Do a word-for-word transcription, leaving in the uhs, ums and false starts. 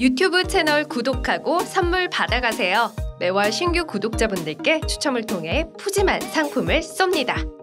유튜브 채널 구독하고 선물 받아가세요. 매월 신규 구독자분들께 추첨을 통해 푸짐한 상품을 쏩니다.